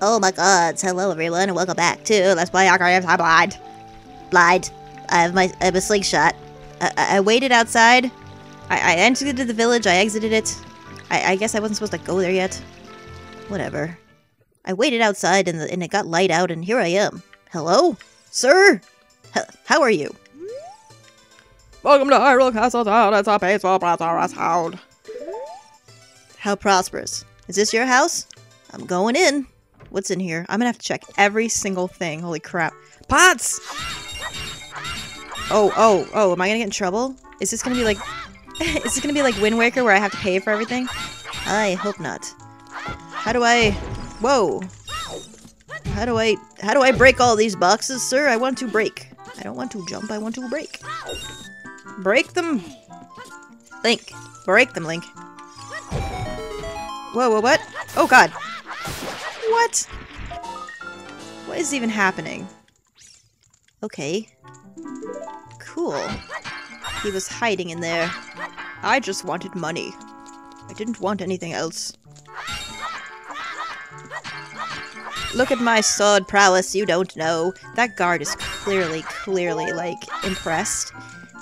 Oh my god, hello everyone and welcome back to Let's Play Ocarina. I'm blind. I have my, I have a slingshot. I waited outside. I entered the village, I exited it. I guess I wasn't supposed to go there yet. Whatever. I waited outside and it got light out and here I am. Hello? Sir? How are you? Welcome to Hyrule Castle Town. It's a peaceful, prosperous town. How prosperous. Is this your house? I'm going in. What's in here? I'm gonna have to check every single thing. Holy crap. Pots! Oh, am I gonna get in trouble? Is this gonna be like... is this gonna be like Wind Waker where I have to pay for everything? I hope not. How do I... Whoa! How do I break all these boxes, sir? I want to break. I don't want to jump, I want to break. Break them! Link. Break them, Link. Whoa, what? Oh god. What? What is even happening? Okay. Cool. He was hiding in there. I just wanted money. I didn't want anything else. Look at my sword prowess, you don't know. That guard is clearly, like, impressed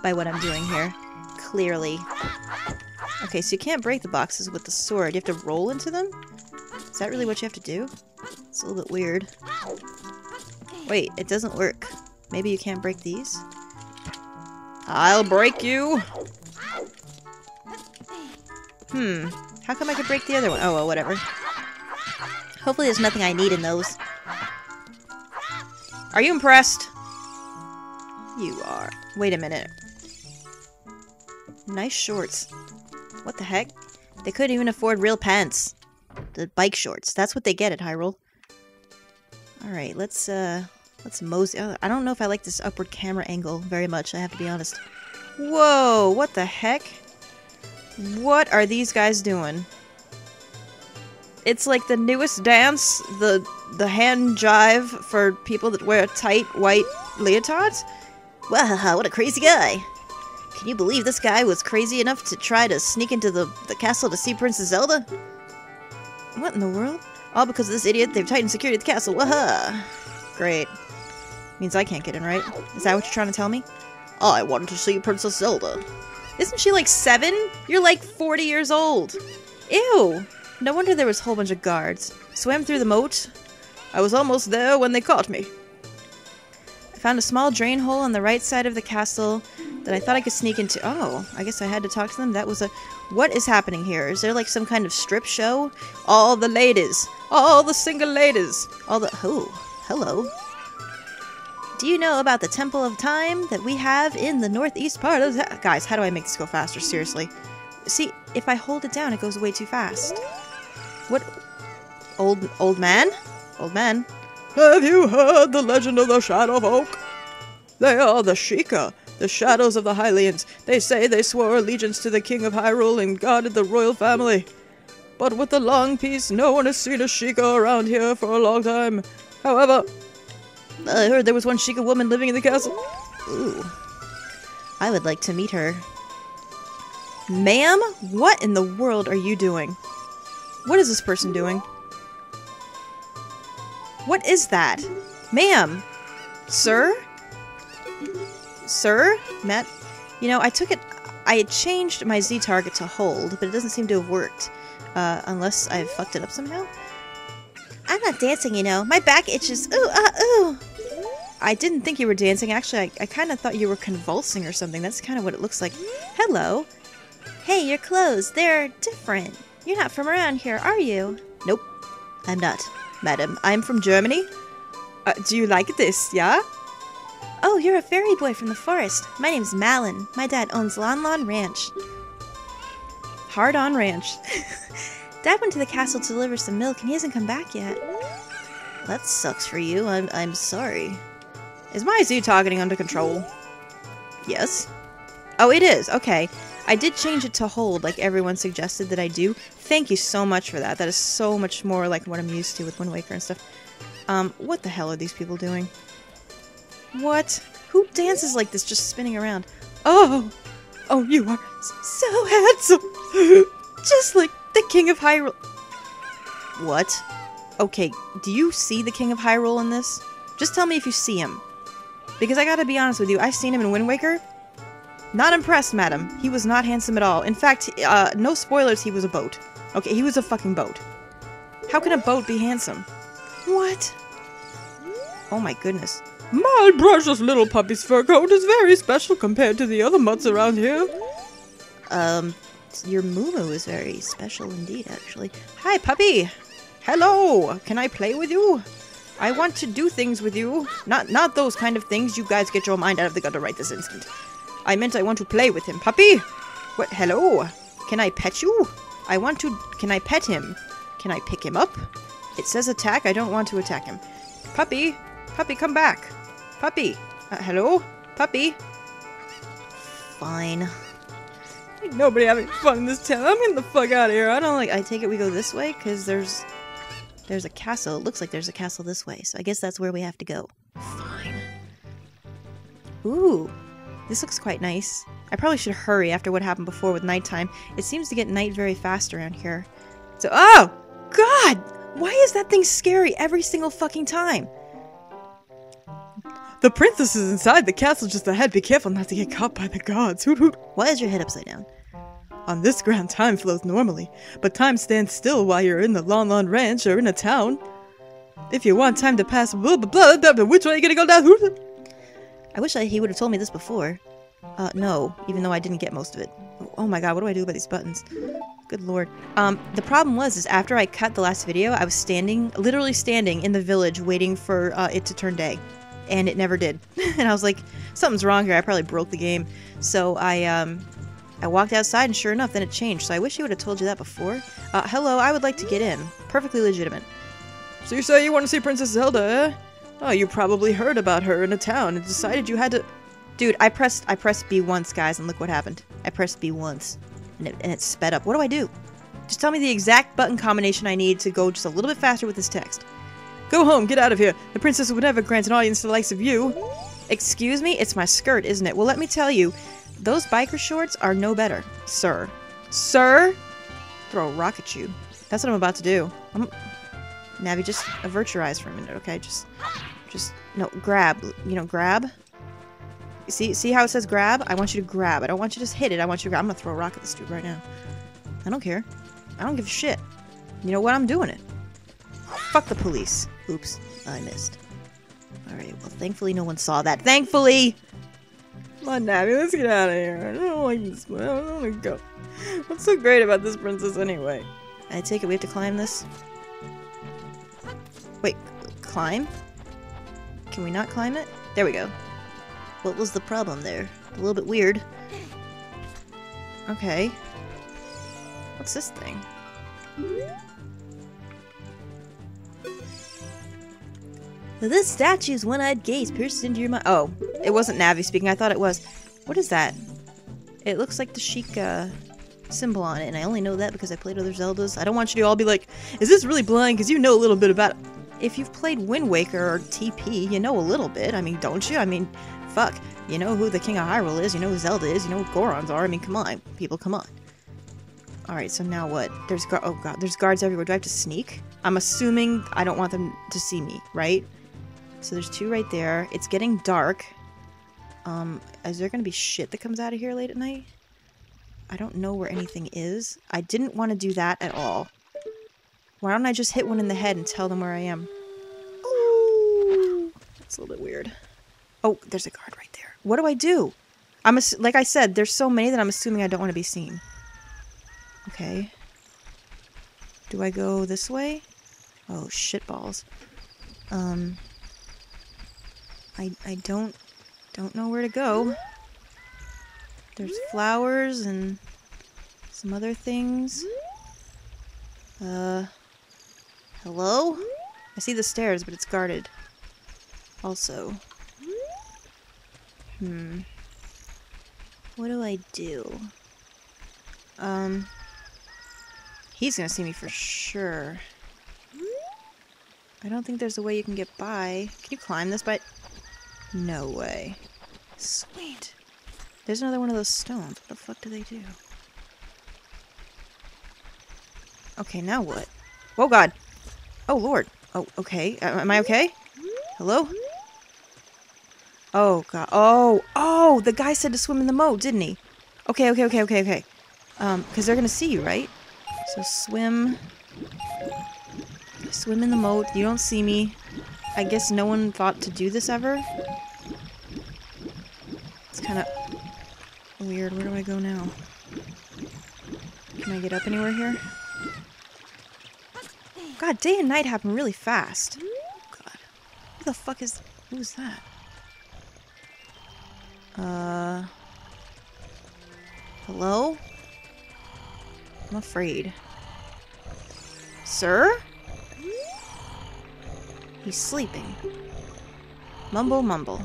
by what I'm doing here. Clearly. Okay, so you can't break the boxes with the sword. You have to roll into them? Is that really what you have to do? It's a little bit weird. Wait, it doesn't work. Maybe you can't break these? I'll break you! Hmm. How come I could break the other one? Oh, well, whatever. Hopefully there's nothing I need in those. Are you impressed? You are. Wait a minute. Nice shorts. What the heck? They couldn't even afford real pants. The bike shorts. That's what they get at Hyrule. Alright, let's mosey. Oh, I don't know if I like this upward camera angle very much, I have to be honest. Whoa, what the heck? What are these guys doing? It's like the newest dance, the hand jive for people that wear tight white leotards? Wow, what a crazy guy! Can you believe this guy was crazy enough to try to sneak into the castle to see Princess Zelda? What in the world? All because of this idiot, they've tightened security at the castle. Waha! Great. Means I can't get in, right? Is that what you're trying to tell me? I wanted to see Princess Zelda. Isn't she like 7? You're like 40 years old. Ew! No wonder there was a whole bunch of guards. Swam through the moat. I was almost there when they caught me. I found a small drain hole on the right side of the castle that I thought I could sneak into. Oh, I guess I had to talk to them. That was a... What is happening here? Is there like some kind of strip show? All the ladies. All the single ladies. All the... Oh, hello. Do you know about the Temple of Time that we have in the northeast part of the... Guys, how do I make this go faster? Seriously. See, if I hold it down, it goes way too fast. What? Old man? Old man? Have you heard the legend of the Shadow Folk? They are the Sheikah, the shadows of the Hylians. They say they swore allegiance to the King of Hyrule and guarded the royal family. But with the long peace, no one has seen a Sheikah around here for a long time. However, I heard there was one Sheikah woman living in the castle. Ooh. I would like to meet her. Ma'am? What in the world are you doing? What is this person doing? What is that? Ma'am? Sir? Sir? Matt? You know, I took it... I changed my Z target to hold, but it doesn't seem to have worked. Unless I've fucked it up somehow? I'm not dancing, you know. My back itches. Ooh, ooh. I didn't think you were dancing. Actually, I kind of thought you were convulsing or something. That's kind of what it looks like. Hello? Hey, your clothes, they're different. You're not from around here, are you? Nope, I'm not, madam. I'm from Germany. Do you like this, yeah? Oh, you're a fairy boy from the forest. My name's Malon. My dad owns Lon Lon Ranch. Hard on ranch. Dad went to the castle to deliver some milk and he hasn't come back yet. That sucks for you, I'm sorry. Is my zoo targeting under control? Yes. Oh, it is, okay. I did change it to hold, like everyone suggested that I do. Thank you so much for that. That is so much more like what I'm used to with Wind Waker and stuff. What the hell are these people doing? What? Who dances like this just spinning around? Oh! Oh, you are so handsome! Just like the King of Hyrule! What? Okay, do you see the King of Hyrule in this? Just tell me if you see him. Because I gotta be honest with you, I seen him in Wind Waker. Not impressed, madam. He was not handsome at all. In fact, no spoilers, he was a boat. Okay, he was a fucking boat. How can a boat be handsome? What? Oh my goodness. My precious little puppy's fur coat is very special compared to the other mutts around here. Your moo-moo is very special indeed, actually. Hi, puppy! Hello! Can I play with you? I want to do things with you. Not those kind of things. You guys get your mind out of the gutter right this instant. I meant I want to play with him. Puppy! What? Hello? Can I pet you? I want to... Can I pet him? Can I pick him up? It says attack. I don't want to attack him. Puppy! Puppy, come back! Puppy! Hello? Puppy? Fine. Ain't nobody having fun in this town. I'm getting the fuck out of here. I don't like... I take it we go this way? Because there's a castle. It looks like there's a castle this way, so I guess that's where we have to go. Fine. Ooh, this looks quite nice. I probably should hurry after what happened before with nighttime. It seems to get night very fast around here. So, oh! God! Why is that thing scary every single fucking time? The princess is inside the castle just ahead. Be careful not to get caught by the guards. Hoot hoot. Why is your head upside down? On this ground, time flows normally, but time stands still while you're in the Lon Lon Ranch or in a town. If you want time to pass, blah blah blah blah, blah which way are you gonna go down? Hoot. I wish he would have told me this before. No, even though I didn't get most of it. Oh my god, what do I do about these buttons? Good lord. The problem was, is after I cut the last video, I was standing, literally standing in the village waiting for it to turn day. And it never did. And I was like, something's wrong here, I probably broke the game. So I walked outside and sure enough, then it changed. So I wish he would have told you that before. Hello, I would like to get in. Perfectly legitimate. So you say you want to see Princess Zelda, eh? Oh, you probably heard about her in a town and decided you had to... Dude, I pressed B once, guys, and look what happened. I pressed B once, and it sped up. What do I do? Just tell me the exact button combination I need to go just a little bit faster with this text. Go home, get out of here. The princess would never grant an audience to the likes of you. Excuse me? It's my skirt, isn't it? Well, let me tell you, those biker shorts are no better, sir. Sir? Throw a rock at you. That's what I'm about to do. Navi, just avert your eyes for a minute, okay? Just, no, grab. You know, grab. See how it says grab? I want you to grab. I don't want you to just hit it. I want you to grab. I'm gonna throw a rock at this dude right now. I don't care. I don't give a shit. You know what? I'm doing it. Fuck the police. Oops, I missed. Alright, well, thankfully no one saw that. Thankfully! Come on, Navi, let's get out of here. I don't like this one. I don't want to go. What's so great about this princess anyway? I take it we have to climb this? Wait, climb? Can we not climb it? There we go. What was the problem there? A little bit weird. Okay. What's this thing? This statue's one-eyed gaze pierces into your mind. Oh, it wasn't Navi speaking. I thought it was. What is that? It looks like the Sheikah symbol on it, and I only know that because I played other Zeldas. I don't want you to all be like, is this really blind? Because you know a little bit about it. If you've played Wind Waker or TP, you know a little bit. I mean, don't you? I mean, fuck. You know who the King of Hyrule is. You know who Zelda is. You know who Gorons are. I mean, come on. People, come on. Alright, so now what? Oh god, there's guards everywhere. Do I have to sneak? I'm assuming I don't want them to see me, right? So there's two right there. It's getting dark. Is there gonna be shit that comes out of here late at night? I don't know where anything is. I didn't want to do that at all. Why don't I just hit one in the head and tell them where I am? Ooh, that's a little bit weird. Oh, there's a guard right there. What do I do? Like I said, there's so many that I'm assuming I don't want to be seen. Okay. Do I go this way? Oh, shitballs. I don't know where to go. There's flowers and some other things. Hello? I see the stairs, but it's guarded. Also. What do I do? He's gonna see me for sure. I don't think there's a way you can get by. Can you climb this by? No way. Sweet. There's another one of those stones. What the fuck do they do? Okay, now what? Oh god. Oh, Lord. Oh, okay. Am I okay? Hello? Oh, God. Oh, oh, the guy said to swim in the moat, didn't he? Okay, okay, okay, okay, okay. Because they're going to see you, right? So swim. Swim in the moat. You don't see me. I guess no one thought to do this ever. It's kind of weird. Where do I go now? Can I get up anywhere here? God, day and night happen really fast. God. Who the fuck is... Who's that? Hello? I'm afraid. Sir? He's sleeping. Mumble, mumble.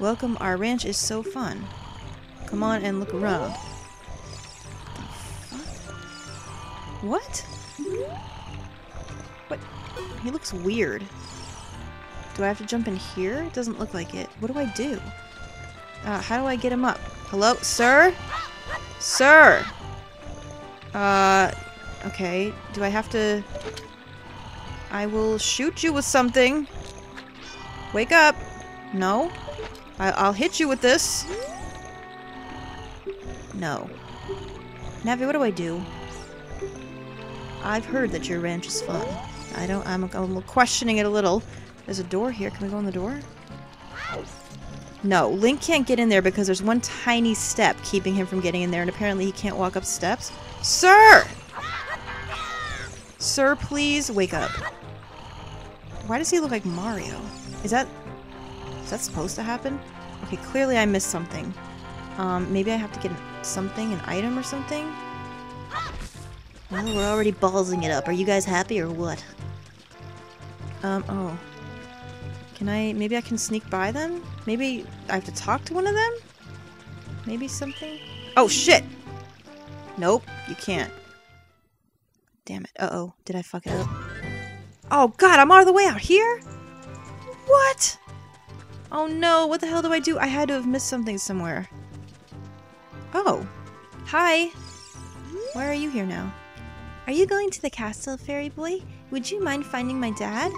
Welcome, our ranch is so fun. Come on and look around. What the fuck? What? What? He looks weird. Do I have to jump in here? It doesn't look like it. What do I do? How do I get him up? Hello? Sir? Sir! Okay. Do I have to... I will shoot you with something. Wake up! No? I'll hit you with this. No. Navi, what do I do? I've heard that your ranch is fun. I don't... I'm questioning it a little. There's a door here. Can we go in the door? No, Link can't get in there because there's one tiny step keeping him from getting in there, and apparently he can't walk up steps. Sir! Sir, please wake up. Why does he look like Mario? Is that supposed to happen? Okay, clearly I missed something. Maybe I have to get something, an item or something? Well, we're already ballsing it up. Are you guys happy or what? Oh. Can I... Maybe I can sneak by them? Maybe I have to talk to one of them? Maybe something? Oh, shit! Nope, you can't. Damn it. Uh-oh. Did I fuck it up? Oh, God, I'm all the way out here? What? Oh, no. What the hell do? I had to have missed something somewhere. Oh. Hi. Why are you here now? Are you going to the castle, fairy boy? Would you mind finding my dad?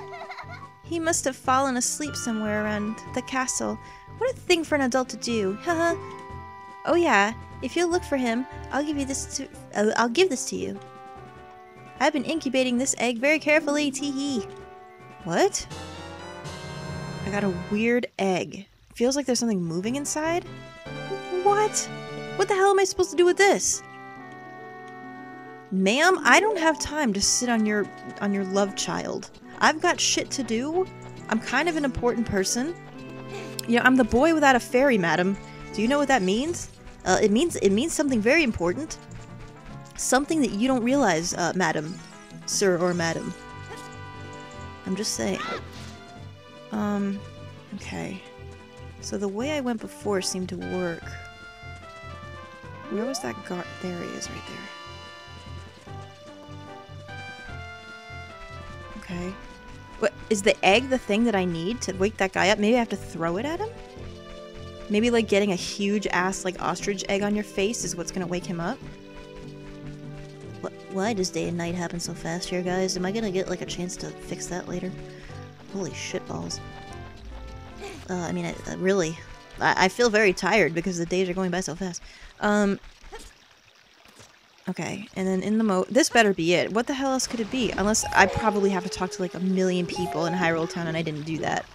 He must have fallen asleep somewhere around the castle. What a thing for an adult to do, haha. Oh yeah, if you'll look for him, I'll give this to you. I've been incubating this egg very carefully, teehee. What? I got a weird egg. Feels like there's something moving inside. What? What the hell am I supposed to do with this? Ma'am, I don't have time to sit on your love child. I've got shit to do. I'm kind of an important person. You know, I'm the boy without a fairy, madam. Do you know what that means? It means something very important. Something that you don't realize, madam. Sir or madam. I'm just saying. Okay. So the way I went before seemed to work. Where was that guard? There he is right there. Okay. What, is the egg the thing that I need to wake that guy up? Maybe I have to throw it at him? Maybe like getting a huge ass like ostrich egg on your face is what's gonna wake him up? Why does day and night happen so fast here, guys? Am I gonna get like a chance to fix that later? Holy shitballs. I mean, I really... I feel very tired because the days are going by so fast. Okay, and then in the moat, this better be it. What the hell else could it be? Unless I probably have to talk to like a million people in Hyrule Town, and I didn't do that.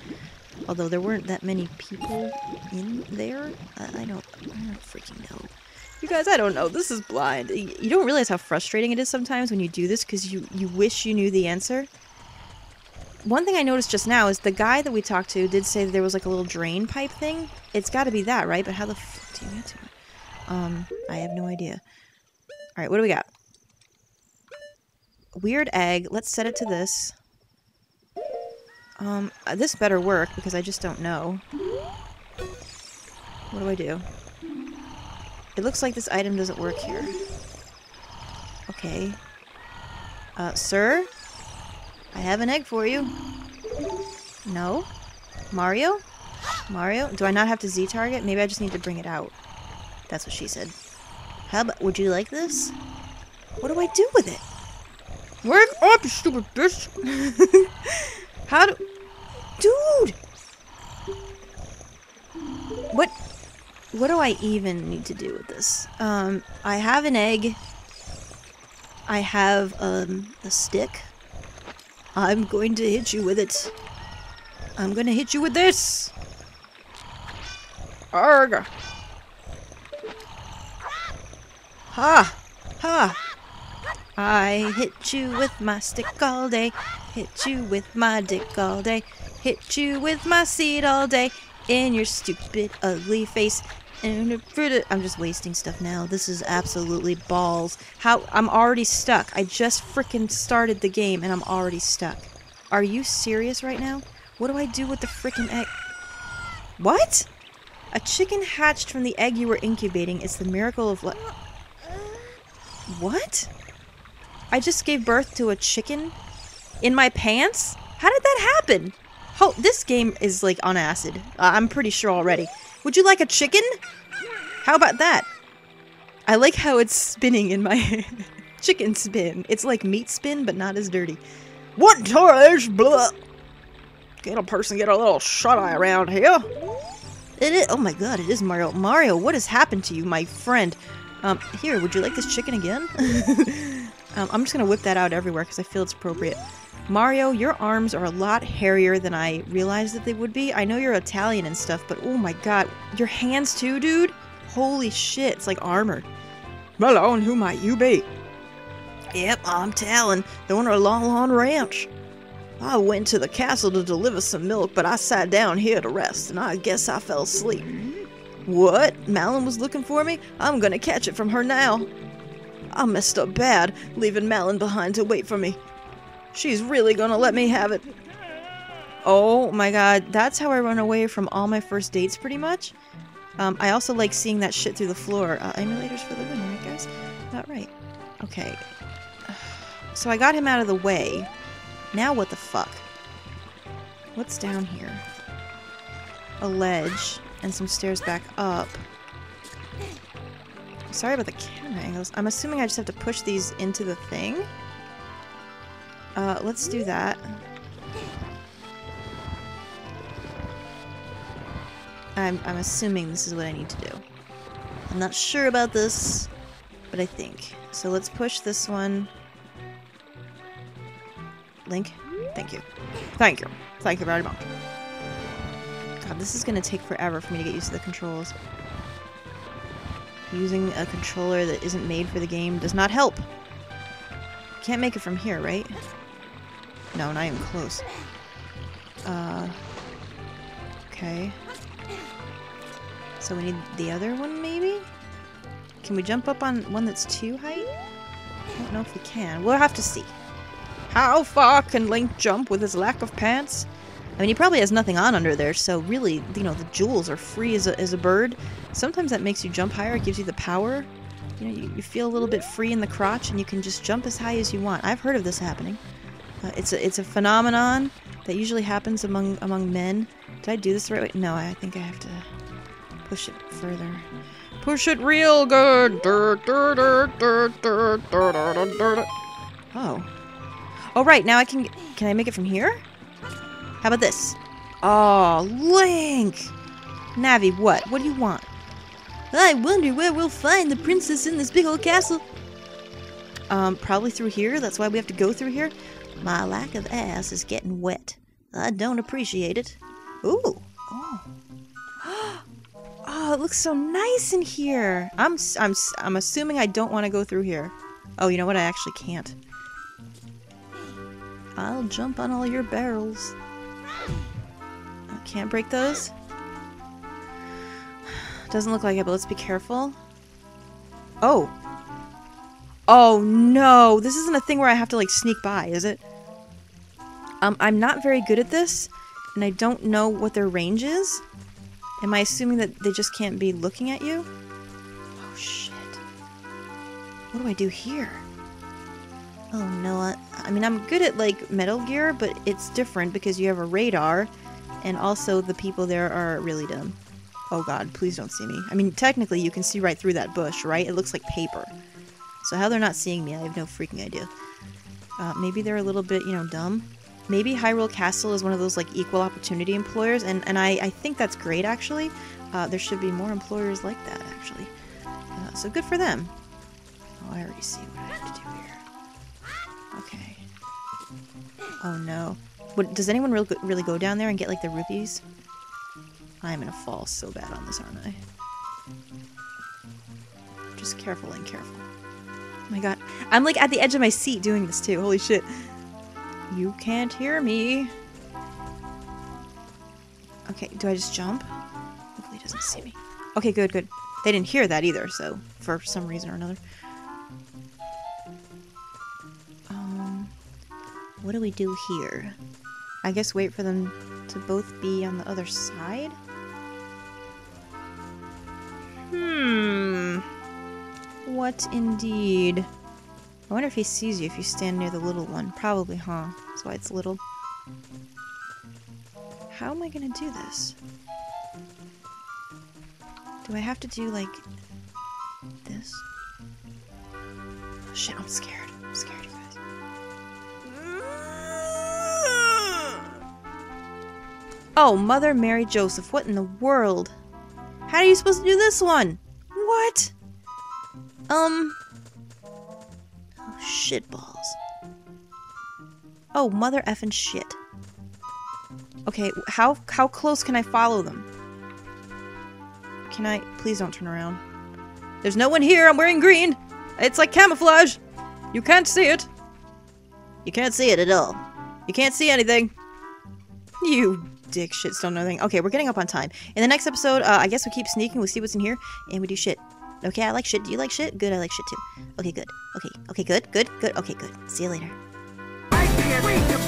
Although there weren't that many people in there. I don't freaking know. You guys, I don't know. This is blind. You don't realize how frustrating it is sometimes when you do this because you wish you knew the answer. One thing I noticed just now is the guy that we talked to did say that there was like a little drain pipe thing. It's got to be that, right? But how the f do you get to it? I have no idea. Alright, what do we got? Weird egg. Let's set it to this. This better work because I just don't know. What do I do? It looks like this item doesn't work here. Okay. Sir? I have an egg for you. No? Mario? Mario? Do I not have to Z-target? Maybe I just need to bring it out. That's what she said. Would you like this? What do I do with it? Wake up, you stupid bitch! How do... Dude! What do I even need to do with this? I have an egg. I have, a stick. I'm going to hit you with it. I'm gonna hit you with this! Arrgh! Ha! Ha! I hit you with my stick all day, hit you with my dick all day, hit you with my seed all day, in your stupid, ugly face. And I'm just wasting stuff now. This is absolutely balls. How? I'm already stuck. I just frickin' started the game and I'm already stuck. Are you serious right now? What do I do with the frickin' egg? What? A chicken hatched from the egg you were incubating. It's the miracle of what? I just gave birth to a chicken in my pants? How did that happen? Oh, this game is like on acid. I'm pretty sure already. Would you like a chicken? How about that? I like how it's spinning in my head. Chicken spin. It's like meat spin, but not as dirty. What tourish blah? Can't a person get a little shut-eye around here? It is. Oh my god, it is Mario. Mario, what has happened to you, my friend? Here, would you like this chicken again? I'm just going to whip that out everywhere because I feel it's appropriate. Mario, your arms are a lot hairier than I realized that they would be. I know you're Italian and stuff, but oh my god. Your hands too, dude? Holy shit, it's like armor. Malon, who might you be? Yep, I'm Talon, the owner of Lon Lon Ranch. I went to the castle to deliver some milk, but I sat down here to rest, and I guess I fell asleep. What? Malon was looking for me? I'm going to catch it from her now. I messed up bad, leaving Malon behind to wait for me. She's really gonna let me have it. Oh my god, that's how I run away from all my first dates, pretty much. I also like seeing that shit through the floor. Emulators for the win, right guys? Not right. Okay. So I got him out of the way. Now what the fuck? What's down here? A ledge and some stairs back up. Sorry about the camera angles. I'm assuming I just have to push these into the thing. Let's do that. I'm assuming this is what I need to do. I'm not sure about this, but I think. So let's push this one. Link, thank you. Thank you. Thank you very much. God, this is gonna take forever for me to get used to the controls. Using a controller that isn't made for the game does not help. Can't make it from here, right? No, not even close. Okay. So we need the other one, maybe? Can we jump up on one that's too high? I don't know if we can. We'll have to see. How far can Link jump with his lack of pants? I mean, he probably has nothing on under there, so really, you know, the jewels are free as a bird. Sometimes that makes you jump higher, it gives you the power. You know, you feel a little bit free in the crotch, and you can just jump as high as you want. I've heard of this happening. It's a phenomenon that usually happens among men. Did I do this the right way? No, I think I have to push it further. Push it real good! Oh. Oh, right, now I can... Can I make it from here? How about this? Oh, Link! Navi, what? What do you want? I wonder where we'll find the princess in this big old castle. Probably through here. That's why we have to go through here. My lack of ass is getting wet. I don't appreciate it. Ooh. Oh. Oh, it looks so nice in here. I'm assuming I don't want to go through here. Oh, you know what? I actually can't. I'll jump on all your barrels. I can't break those. Doesn't look like it, but let's be careful. Oh. Oh no, this isn't a thing where I have to like sneak by, is it? I'm not very good at this, and I don't know what their range is. Am I assuming that they just can't be looking at you? Oh shit. What do I do here? Oh no, I mean I'm good at like Metal Gear, but it's different because you have a radar, and also the people there are really dumb. Oh god, please don't see me. I mean, technically you can see right through that bush, right? It looks like paper. So how they're not seeing me, I have no freaking idea. Maybe they're a little bit, you know, dumb. Maybe Hyrule Castle is one of those, like, equal opportunity employers, and I think that's great, actually. There should be more employers like that, actually. So good for them. Oh, I already see what I have to do here. Okay. Oh, no. What, does anyone really go down there and get, like, the rupees? I'm gonna fall so bad on this, aren't I? Just careful and careful. Oh my god. I'm, like, at the edge of my seat doing this, too. Holy shit. You can't hear me. Okay, do I just jump? Hopefully he doesn't see me. Okay, good, good. They didn't hear that either, so for some reason or another. What do we do here? I guess wait for them to both be on the other side? Hmm. What indeed? I wonder if he sees you if you stand near the little one. Probably, huh? That's why it's little. How am I gonna do this? Do I have to do, like, this? Oh, shit, I'm scared. I'm scared, you guys. Oh, Mother Mary Joseph, what in the world? How are you supposed to do this one? What? Oh, shit balls. Oh, mother effing shit. Okay, how close can I follow them? Can I? Please don't turn around. There's no one here. I'm wearing green. It's like camouflage. You can't see it. You can't see it at all. You can't see anything. You dick shits don't know anything. Okay, we're getting up on time. In the next episode, I guess we keep sneaking. We see what's in here, and we do shit. Okay, I like shit. Do you like shit? Good, I like shit too. Okay, good. Okay, good. See you later.